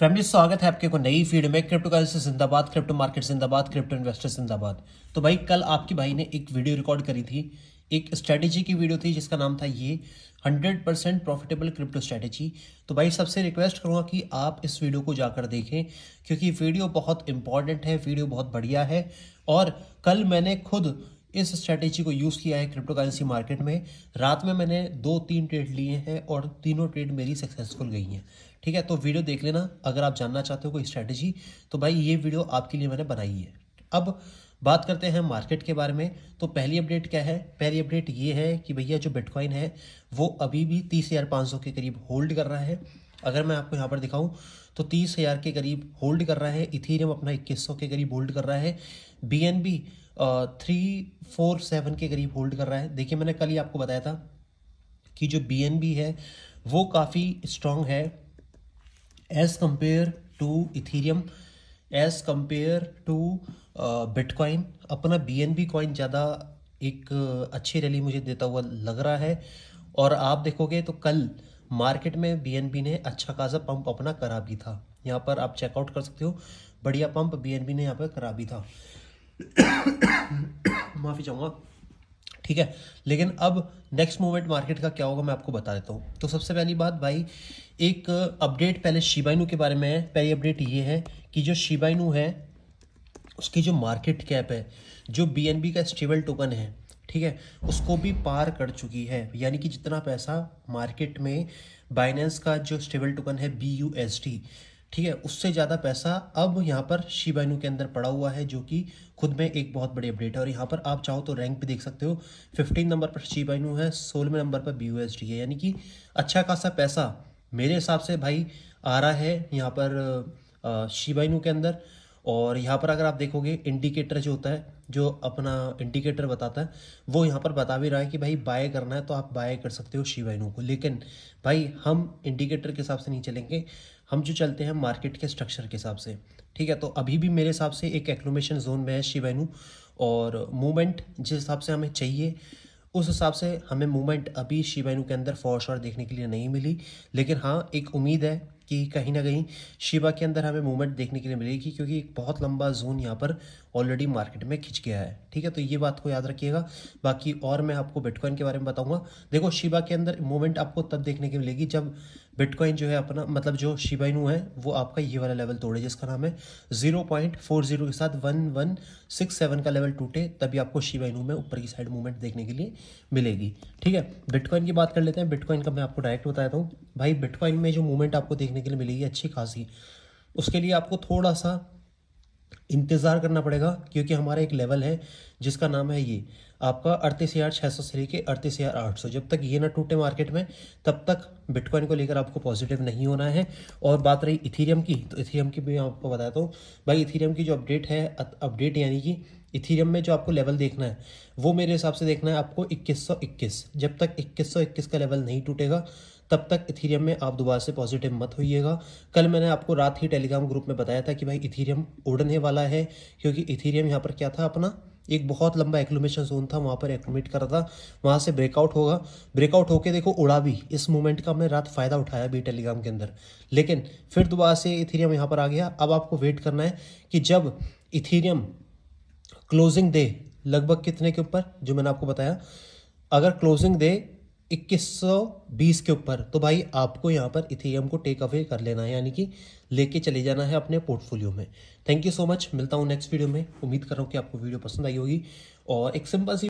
Family स्वागत है आपके को नई फीड में। क्रिप्टो करेंसी जिंदाबाद, क्रिप्टो मार्केट जिंदाबाद, क्रिप्टो इन्वेस्टर जिंदाबाद। तो भाई कल आपके भाई ने एक वीडियो रिकॉर्ड करी थी, एक स्ट्रेटेजी की वीडियो थी जिसका नाम था ये 100% प्रॉफिटेबल क्रिप्टो स्ट्रेटेजी। तो भाई सबसे रिक्वेस्ट करूँगा कि आप इस वीडियो को जाकर देखें क्योंकि वीडियो बहुत इंपॉर्टेंट है, वीडियो बहुत बढ़िया है। और कल मैंने खुद इस स्ट्रेटेजी को यूज़ किया है क्रिप्टो करेंसी मार्केट में। रात में मैंने 2-3 ट्रेड लिए हैं और तीनों ट्रेड मेरी सक्सेसफुल गई हैं। ठीक है, तो वीडियो देख लेना अगर आप जानना चाहते हो कोई स्ट्रेटेजी। तो भाई ये वीडियो आपके लिए मैंने बनाई है। अब बात करते हैं मार्केट के बारे में। तो पहली अपडेट क्या है? पहली अपडेट ये है कि भैया जो बिटकॉइन है वो अभी भी 30,500 के करीब होल्ड कर रहा है। अगर मैं आपको यहाँ पर दिखाऊँ तो 30,000 के करीब होल्ड कर रहा है। इथेरियम अपना 2100 के करीब होल्ड कर रहा है। BNB 347 के करीब होल्ड कर रहा है। देखिए मैंने कल ही आपको बताया था कि जो BNB है वो काफ़ी स्ट्रॉन्ग है as compare to Ethereum, as compare to bitcoin. अपना BNB कॉइन ज़्यादा एक अच्छी रैली मुझे देता हुआ लग रहा है। और आप देखोगे तो कल मार्केट में BNB ने अच्छा खासा पंप अपना करा भी था। यहाँ पर आप चेकआउट कर सकते हो, बढ़िया पंप BNB ने यहाँ पर करा भी था। माफ़ी चाहूँगा, ठीक है। लेकिन अब नेक्स्ट मूवमेंट मार्केट का क्या होगा मैं आपको बता देता हूँ। तो सबसे पहली बात भाई, एक अपडेट पहले शिबा इनु के बारे में है। पहली अपडेट ये है कि जो शिबा इनु है उसकी जो मार्केट कैप है, जो BNB का स्टेबल टोकन है, ठीक है, उसको भी पार कर चुकी है। यानी कि जितना पैसा मार्केट में बाइनेंस का जो स्टेबल टोकन है BUSD, ठीक है, उससे ज़्यादा पैसा अब यहाँ पर शिबा इनु के अंदर पड़ा हुआ है, जो कि खुद में एक बहुत बड़ी अपडेट है। और यहाँ पर आप चाहो तो रैंक भी देख सकते हो। 15 नंबर पर शिबा इनु है, 16वें नंबर पर BUSD है। यानी कि अच्छा खासा पैसा मेरे हिसाब से भाई आ रहा है यहाँ पर शिबा इनु के अंदर। और यहाँ पर अगर आप देखोगे इंडिकेटर जो होता है, जो अपना इंडिकेटर बताता है, वो यहाँ पर बता भी रहा है कि भाई बाय करना है तो आप बाय कर सकते हो शिबा इनु को। लेकिन भाई हम इंडिकेटर के हिसाब से नहीं चलेंगे, हम जो चलते हैं मार्केट के स्ट्रक्चर के हिसाब से, ठीक है। तो अभी भी मेरे हिसाब से एक एक्लोमेशन जोन में है शिबा इनु। और मूवमेंट जिस हिसाब से हमें चाहिए उस हिसाब से हमें मूवमेंट अभी शिबा इनु के अंदर फॉर श्योर देखने के लिए नहीं मिली। लेकिन हाँ, एक उम्मीद है कि कहीं ना कहीं शिबा के अंदर हमें मूवमेंट देखने के लिए मिलेगी, क्योंकि एक बहुत लंबा जोन यहाँ पर ऑलरेडी मार्केट में खिंच गया है, ठीक है। तो ये बात को याद रखिएगा। बाकी और मैं आपको बिटकॉइन के बारे में बताऊंगा। देखो शिबा के अंदर मूवमेंट आपको तब देखने की मिलेगी जब बिटकॉइन जो है अपना, मतलब जो शिबा इनु है, वो आपका ये वाला लेवल तोड़े जिसका नाम है 0.40 के साथ 1167 का लेवल टूटे, तभी आपको शिबा इनु में ऊपर की साइड मूवमेंट देखने के लिए मिलेगी, ठीक है। बिटकॉइन की बात कर लेते हैं। बिटकॉइन का मैं आपको डायरेक्ट बता देता हूँ भाई, बिटकॉइन में जो मूवमेंट आपको देखने के लिए मिलेगी अच्छी खासी, उसके लिए आपको थोड़ा सा इंतज़ार करना पड़ेगा, क्योंकि हमारा एक लेवल है जिसका नाम है ये आपका 38,600 से लेके 38,800। जब तक ये ना टूटे मार्केट में तब तक बिटकॉइन को लेकर आपको पॉजिटिव नहीं होना है। और बात रही इथेरियम की, तो इथेरियम की भी आपको बताता हूँ भाई। इथेरियम की जो अपडेट है, अपडेट यानी कि इथेरियम में जो आपको लेवल देखना है वो मेरे हिसाब से देखना है आपको 2121। जब तक 2121 का लेवल नहीं टूटेगा तब तक इथेरियम में आप दोबारा से पॉजिटिव मत होइएगा। कल मैंने आपको रात ही टेलीग्राम ग्रुप में बताया था कि भाई इथेरियम उड़ने वाला है, क्योंकि इथेरियम यहाँ पर क्या था अपना, एक बहुत लंबा एक्लोमेशन जोन था, वहाँ पर एक्लोमेट कर रहा था, वहाँ से ब्रेकआउट होगा, ब्रेकआउट होके देखो उड़ा भी। इस मूवमेंट का हमने रात फ़ायदा उठाया भी टेलीग्राम के अंदर, लेकिन फिर दोबारा से इथेरियम यहाँ पर आ गया। अब आपको वेट करना है कि जब इथेरियम क्लोजिंग दे लगभग कितने के ऊपर, जो मैंने आपको बताया, अगर क्लोजिंग दे 2120 के ऊपर, तो भाई आपको यहाँ पर इथेरियम को टेक अवे कर लेना है, यानी कि लेके चले जाना है अपने पोर्टफोलियो में। थैंक यू सो मच, मिलता हूँ नेक्स्ट वीडियो में। उम्मीद कर रहा हूँ कि आपको वीडियो पसंद आई होगी। और एक सिंपल सी